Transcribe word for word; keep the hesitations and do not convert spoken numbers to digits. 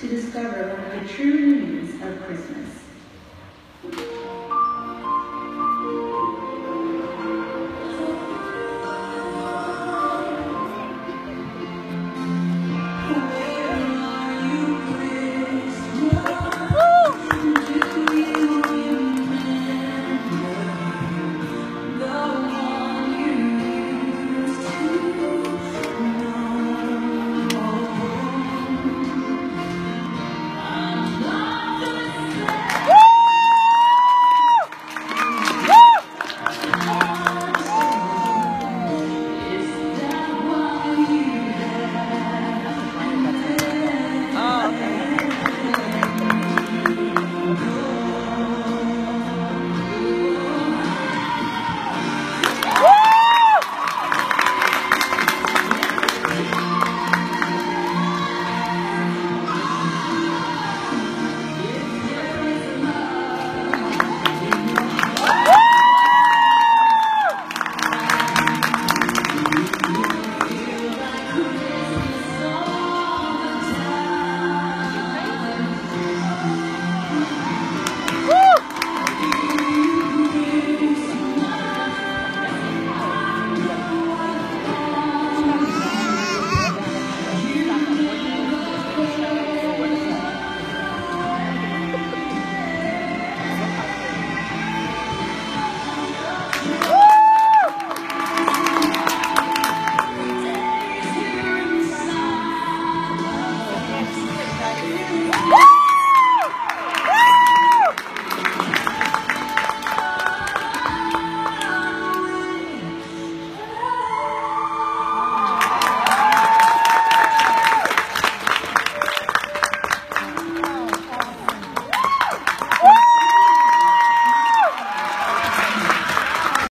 to discover one of the true meanings of Christmas.